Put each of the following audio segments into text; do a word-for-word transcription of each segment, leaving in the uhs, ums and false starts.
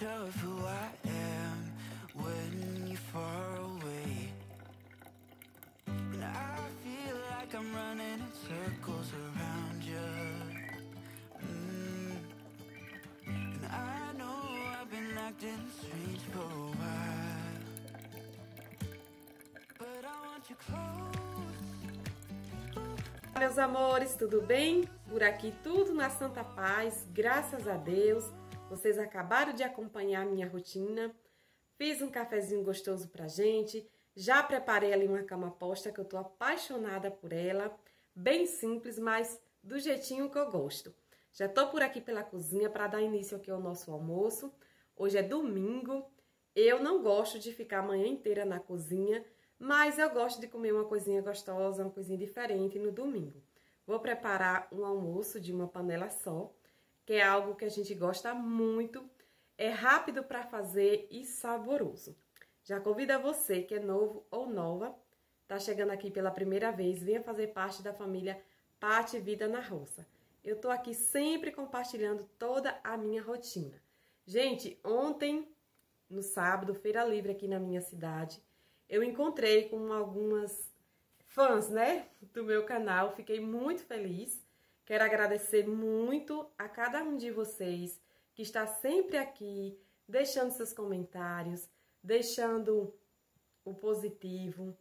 much of who I am when you're far away. And I feel like I'm running in circles around you. Mm. And I know I've been acting strange for a while, but I want you close. Meus amores, tudo bem? Por aqui tudo na santa paz, graças a Deus. Vocês acabaram de acompanhar a minha rotina. Fiz um cafezinho gostoso pra gente. Já preparei ali uma cama posta que eu tô apaixonada por ela. Bem simples, mas do jeitinho que eu gosto. Já tô por aqui pela cozinha para dar início aqui ao nosso almoço. Hoje é domingo. Eu não gosto de ficar a manhã inteira na cozinha, mas eu gosto de comer uma coisinha gostosa, uma coisinha diferente no domingo. Vou preparar um almoço de uma panela só, que é algo que a gente gosta muito, é rápido para fazer e saboroso. Já convido a você que é novo ou nova, tá chegando aqui pela primeira vez, venha fazer parte da família Pathy Vida na Roça. Eu tô aqui sempre compartilhando toda a minha rotina. Gente, ontem, no sábado, feira livre aqui na minha cidade, eu encontrei com algumas fãs, né, do meu canal, fiquei muito feliz. Quero agradecer muito a cada um de vocês que está sempre aqui, deixando seus comentários, deixando o positivo.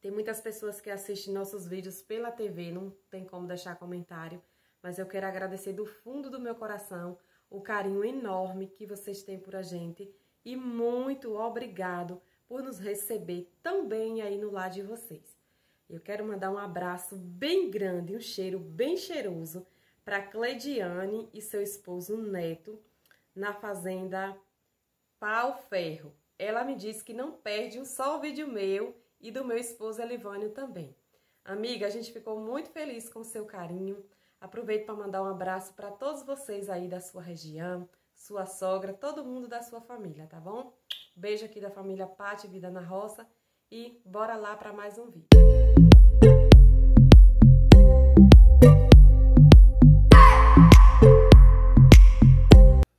Tem muitas pessoas que assistem nossos vídeos pela T V, não tem como deixar comentário, mas eu quero agradecer do fundo do meu coração o carinho enorme que vocês têm por a gente e muito obrigado por nos receber tão bem aí no lar de vocês. Eu quero mandar um abraço bem grande, um cheiro bem cheiroso para Cleidiane e seu esposo Neto na fazenda Pau Ferro. Ela me disse que não perde um só vídeo meu e do meu esposo Elivânio também. Amiga, a gente ficou muito feliz com o seu carinho. Aproveito para mandar um abraço para todos vocês aí da sua região, sua sogra, todo mundo da sua família, tá bom? Beijo aqui da família Pathy Vida na Roça e bora lá para mais um vídeo.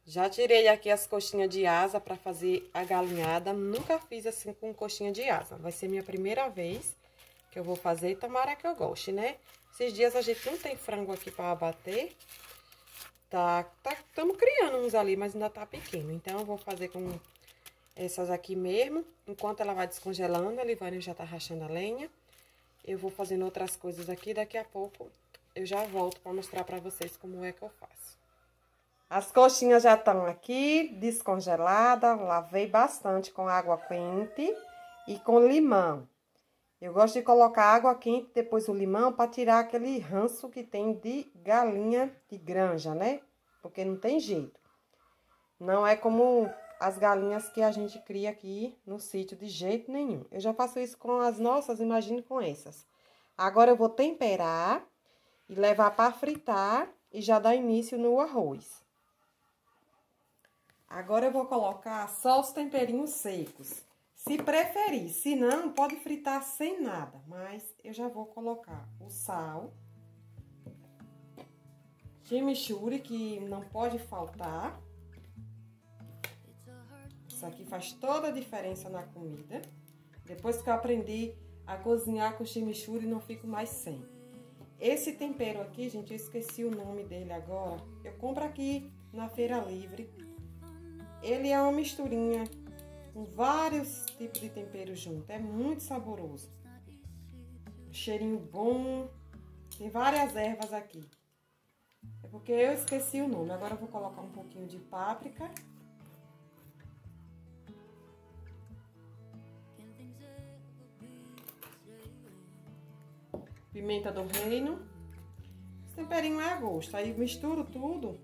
Já tirei aqui as coxinhas de asa para fazer a galinhada. Nunca fiz assim com coxinha de asa. Vai ser minha primeira vez que eu vou fazer. Tomara que eu goste, né? Esses dias a gente não tem frango aqui para abater. Tá, tá, tamo criando uns ali, mas ainda tá pequeno. Então eu vou fazer com essas aqui mesmo, enquanto ela vai descongelando, a Livane já tá rachando a lenha. Eu vou fazendo outras coisas aqui, daqui a pouco eu já volto para mostrar para vocês como é que eu faço. As coxinhas já estão aqui, descongeladas, lavei bastante com água quente e com limão. Eu gosto de colocar água quente, depois o limão, para tirar aquele ranço que tem de galinha de granja, né? Porque não tem jeito. Não é como as galinhas que a gente cria aqui no sítio de jeito nenhum. Eu já faço isso com as nossas, imagine com essas. Agora eu vou temperar e levar para fritar e já dar início no arroz. Agora eu vou colocar só os temperinhos secos, se preferir. Se não, pode fritar sem nada, mas eu já vou colocar o sal, chimichurri, que não pode faltar. Isso aqui faz toda a diferença na comida. Depois que eu aprendi a cozinhar com chimichurri, não fico mais sem. Esse tempero aqui, gente, eu esqueci o nome dele agora. Eu compro aqui na feira livre. Ele é uma misturinha com vários tipos de tempero junto. É muito saboroso. Cheirinho bom. Tem várias ervas aqui. É porque eu esqueci o nome. Agora eu vou colocar um pouquinho de páprica. Pimenta do reino. Esse temperinho é a gosto. Aí misturo tudo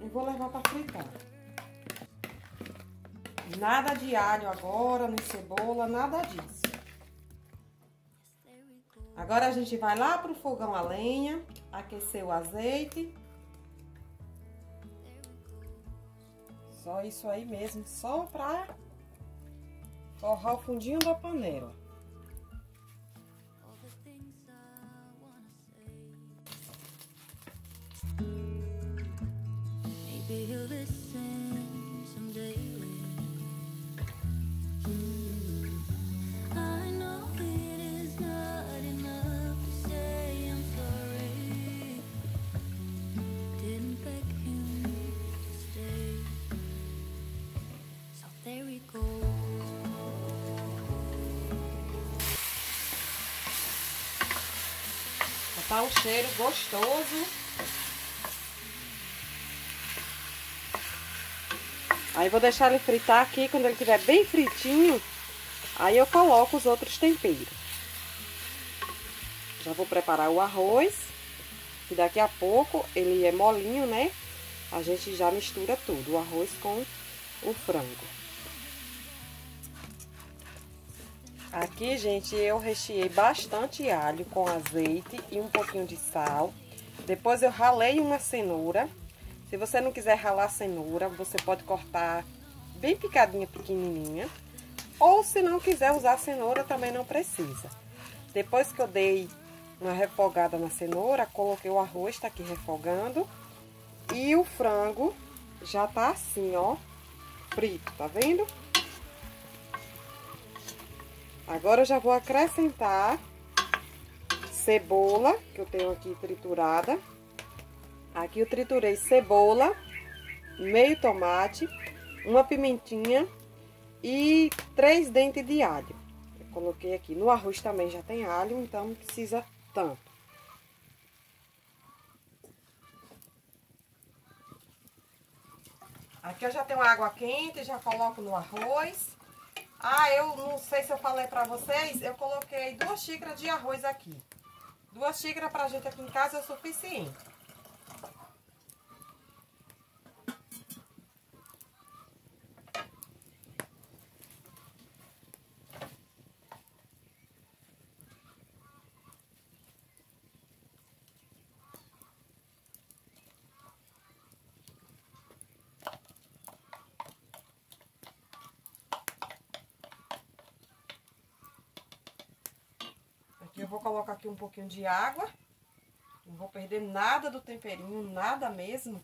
e vou levar para fritar. Nada de alho agora, nem cebola, nada disso. Agora a gente vai lá pro fogão a lenha, aquecer o azeite. Só isso aí mesmo, só para forrar o fundinho da panela. Maybe he'll listen. passar um cheiro gostoso. Aí vou deixar ele fritar aqui, quando ele estiver bem fritinho, aí eu coloco os outros temperos. Já vou preparar o arroz, que daqui a pouco ele é molinho, né? A gente já mistura tudo, o arroz com o frango. Aqui, gente, eu recheei bastante alho com azeite e um pouquinho de sal. Depois eu ralei uma cenoura. Se você não quiser ralar cenoura, você pode cortar bem picadinha, pequenininha. Ou se não quiser usar cenoura, também não precisa. Depois que eu dei uma refogada na cenoura, coloquei o arroz, tá aqui refogando. E o frango já tá assim, ó, frito, tá vendo? Agora eu já vou acrescentar cebola, que eu tenho aqui triturada. Aqui eu triturei cebola, meio tomate, uma pimentinha e três dentes de alho. Eu coloquei aqui. No arroz também já tem alho, então não precisa tanto. Aqui eu já tenho água quente, já coloco no arroz. Ah, eu não sei se eu falei pra vocês, eu coloquei duas xícaras de arroz aqui. Duas xícaras pra gente aqui em casa é o suficiente. Eu vou colocar aqui um pouquinho de água. Não vou perder nada do temperinho, nada mesmo.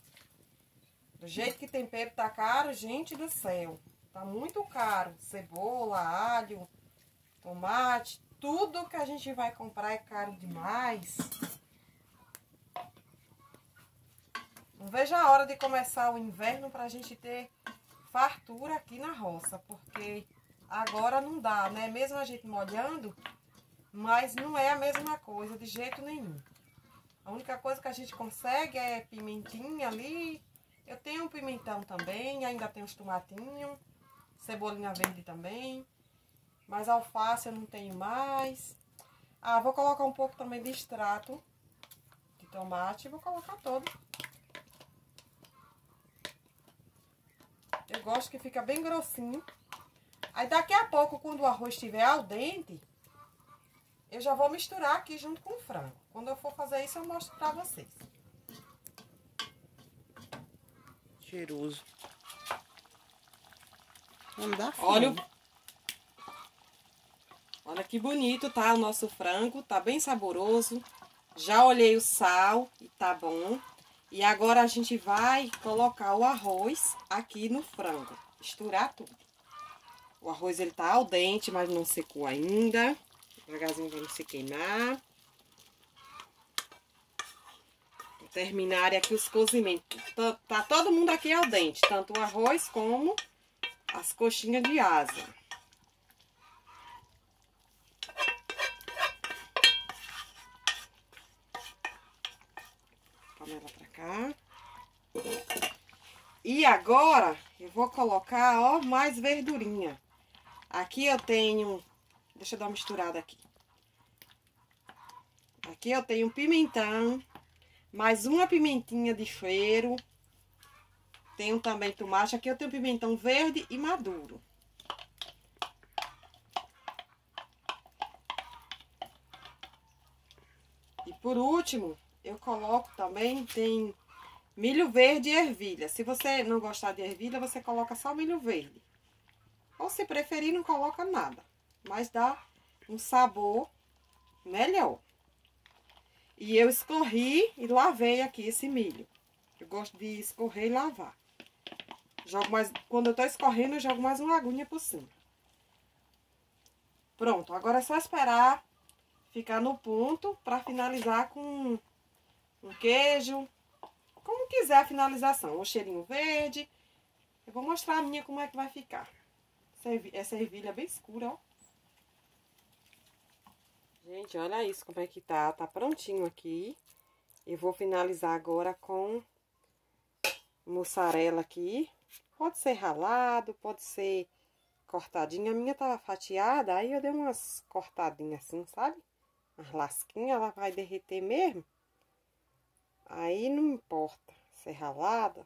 Do jeito que tempero tá caro, gente do céu. Tá muito caro. Cebola, alho, tomate, tudo que a gente vai comprar é caro demais. Não vejo a hora de começar o inverno pra gente ter fartura aqui na roça. Porque agora não dá, né? Mesmo a gente molhando... Mas não é a mesma coisa, de jeito nenhum. A única coisa que a gente consegue é pimentinha ali. Eu tenho um pimentão também, ainda tenho os tomatinhos. Cebolinha verde também. Mas alface eu não tenho mais. Ah, vou colocar um pouco também de extrato de tomate. Vou colocar todo. Eu gosto que fica bem grossinho. Aí daqui a pouco, quando o arroz estiver al dente... Eu já vou misturar aqui junto com o frango. Quando eu for fazer isso, eu mostro pra vocês. Cheiroso. Vamos dar fome. Olha, olha que bonito, tá? O nosso frango tá bem saboroso. Já olhei o sal e tá bom. E agora a gente vai colocar o arroz aqui no frango. Misturar tudo. O arroz, ele tá al dente, mas não secou ainda. Devagarzinho vamos se queimar. Vou terminar aqui os cozimentos. Tá, tá todo mundo aqui al dente, tanto o arroz como as coxinhas de asa. Panela pra cá. E agora eu vou colocar, ó, mais verdurinha. Aqui eu tenho... Deixa eu dar uma misturada aqui. Aqui eu tenho pimentão, mais uma pimentinha de cheiro. Tenho também tomate. Aqui eu tenho pimentão verde e maduro. E por último, eu coloco também, tem milho verde e ervilha. Se você não gostar de ervilha, você coloca só milho verde. Ou se preferir, não coloca nada. Mas dá um sabor melhor. E eu escorri e lavei aqui esse milho. Eu gosto de escorrer e lavar. Jogo mais, quando eu tô escorrendo, eu jogo mais uma aguinha por cima. Pronto, agora é só esperar ficar no ponto para finalizar com um queijo. Como quiser a finalização, o cheirinho verde. Eu vou mostrar a minha como é que vai ficar. Essa ervilha é bem escura, ó. Gente, olha isso como é que tá. Tá prontinho aqui. Eu vou finalizar agora com mussarela aqui. Pode ser ralado, pode ser cortadinho. A minha tava fatiada, aí eu dei umas cortadinhas assim, sabe? Umas lasquinhas, ela vai derreter mesmo. Aí não importa se é ralada,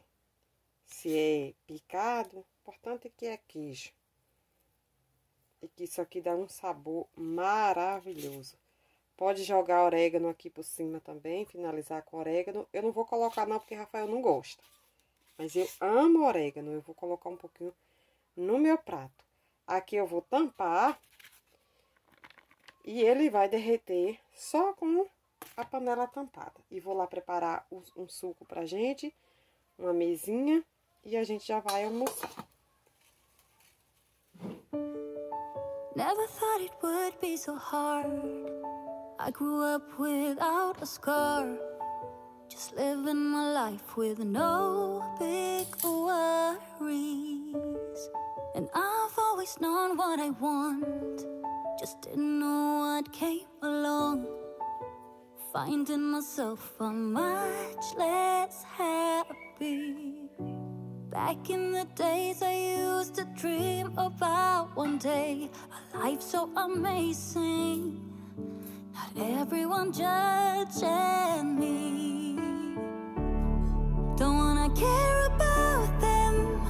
se é picado, o importante é que é queijo. E que isso aqui dá um sabor maravilhoso. Pode jogar orégano aqui por cima também, finalizar com orégano. Eu não vou colocar não, porque Rafael não gosta. Mas eu amo orégano, eu vou colocar um pouquinho no meu prato. Aqui eu vou tampar e ele vai derreter só com a panela tampada. E vou lá preparar um suco pra gente, uma mesinha, e a gente já vai almoçar. Never thought it would be so hard. I grew up without a scar. Just living my life with no big worries. And I've always known what I want. Just didn't know what came along. Finding myself I'm much less happy. Back in the days I used to dream about one day a life so amazing. Not everyone judging me. Don't wanna care about them,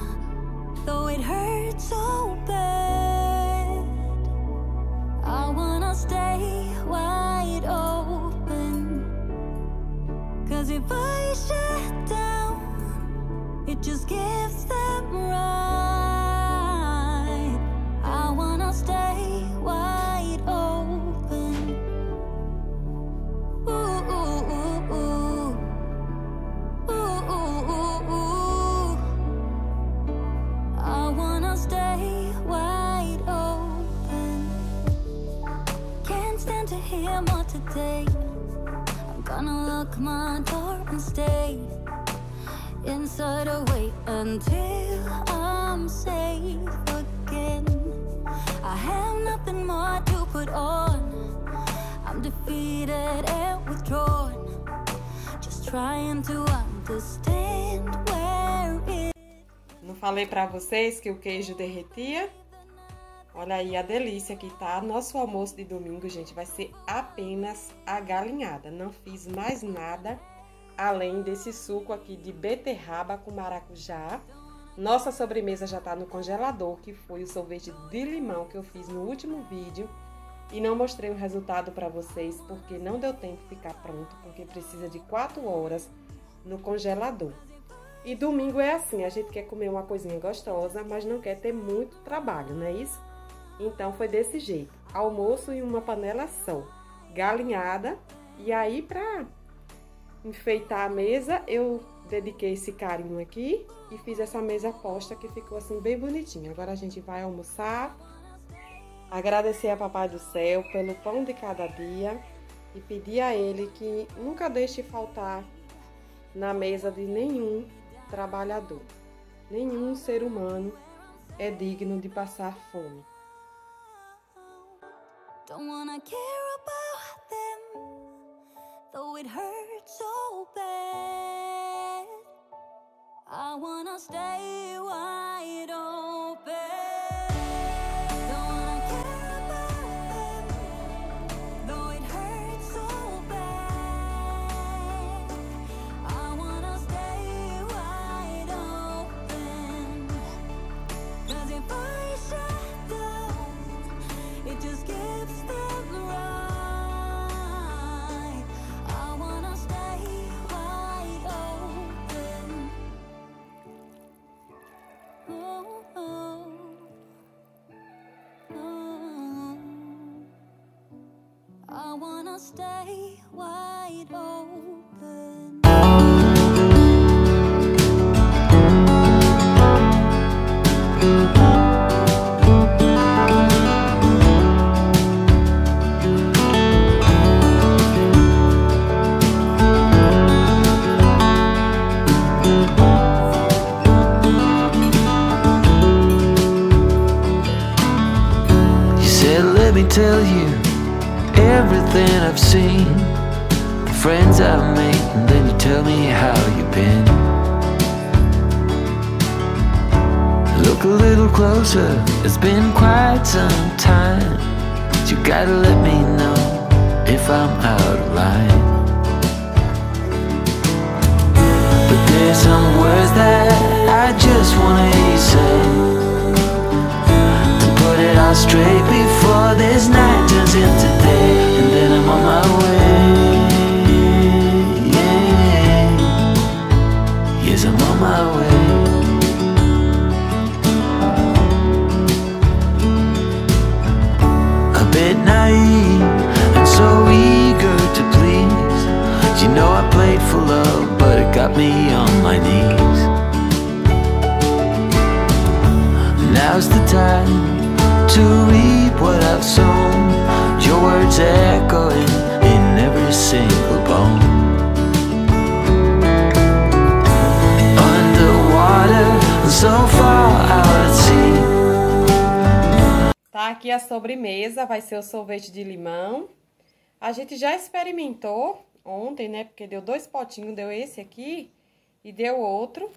though it hurts so bad. I wanna stay wide open, 'cause if I shut down, it just gives them right. I wanna stay wide open. Ooh, ooh, ooh, ooh. Ooh, ooh, ooh, ooh. I wanna stay wide open. Can't stand to hear more today. I'm gonna lock my door and stay inside away until I'm safe again. I have nothing more to put on. I'm defeated and withdrawn. Just trying to understand where it... Não falei pra vocês que o queijo derretia? Olha aí a delícia que tá. Nosso almoço de domingo, gente, vai ser apenas a galinhada. Não fiz mais nada além desse suco aqui de beterraba com maracujá. Nossa sobremesa já tá no congelador, que foi o sorvete de limão que eu fiz no último vídeo. E não mostrei o resultado pra vocês, porque não deu tempo de ficar pronto, porque precisa de quatro horas no congelador. E domingo é assim, a gente quer comer uma coisinha gostosa, mas não quer ter muito trabalho, não é isso? Então foi desse jeito, almoço em uma panela só, galinhada, e aí pra enfeitar a mesa, eu dediquei esse carinho aqui e fiz essa mesa posta que ficou assim bem bonitinha. Agora a gente vai almoçar, agradecer a Papai do Céu pelo pão de cada dia e pedir a Ele que nunca deixe faltar na mesa de nenhum trabalhador. Nenhum ser humano é digno de passar fome. Don't wanna care about them. Though it hurts so bad, I wanna stay wide open. Stay wide open. You said, let me tell you. everything I've seen, the friends I've made, and then you tell me how you've been. Look a little closer, it's been quite some time, but you gotta let me know if I'm out of line. But there's some words that I just wanna hear you say, I'll straight before this night turns into day, and then I'm on my way, yeah. Yes, I'm on my way. A bit naive and so eager to please, you know I played for love, but it got me on my knees. Now's the time to reap what I've sown, your words echoing in every single bone. Underwater, so far out at sea. Tá aqui a sobremesa, vai ser o sorvete de limão. A gente já experimentou ontem, né? Porque deu dois potinhos, deu esse aqui e deu outro.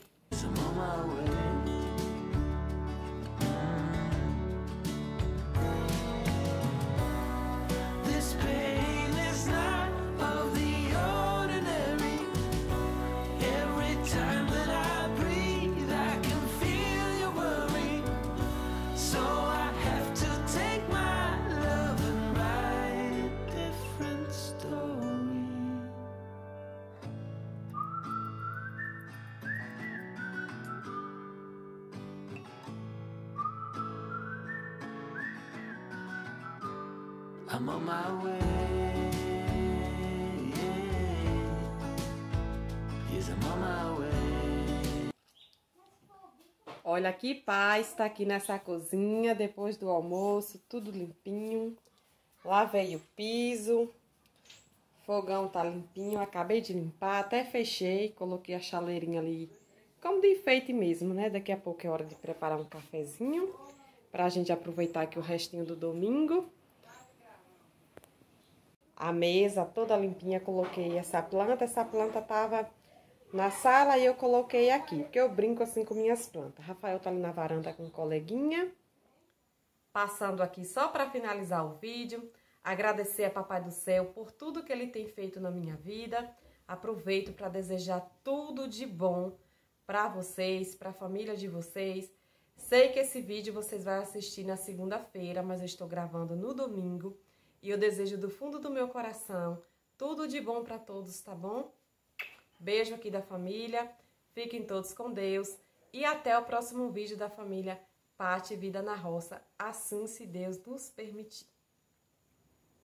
I'm on my way. Yes, I'm on my way. Olha que paz, tá aqui nessa cozinha depois do almoço, tudo limpinho. Lavei o piso. Fogão tá limpinho, acabei de limpar, até fechei, coloquei a chaleirinha ali como de enfeite mesmo, né? Daqui a pouco é hora de preparar um cafezinho pra gente aproveitar aqui o restinho do domingo. A mesa toda limpinha, coloquei essa planta, essa planta tava na sala e eu coloquei aqui, porque eu brinco assim com minhas plantas. Rafael tá ali na varanda com um coleguinha. Passando aqui só para finalizar o vídeo, agradecer a Papai do Céu por tudo que ele tem feito na minha vida. Aproveito para desejar tudo de bom para vocês, para a família de vocês. Sei que esse vídeo vocês vão assistir na segunda-feira, mas eu estou gravando no domingo. E eu desejo do fundo do meu coração tudo de bom para todos, tá bom? Beijo aqui da família, fiquem todos com Deus e até o próximo vídeo da família Pathy Vida na Roça, assim se Deus nos permitir.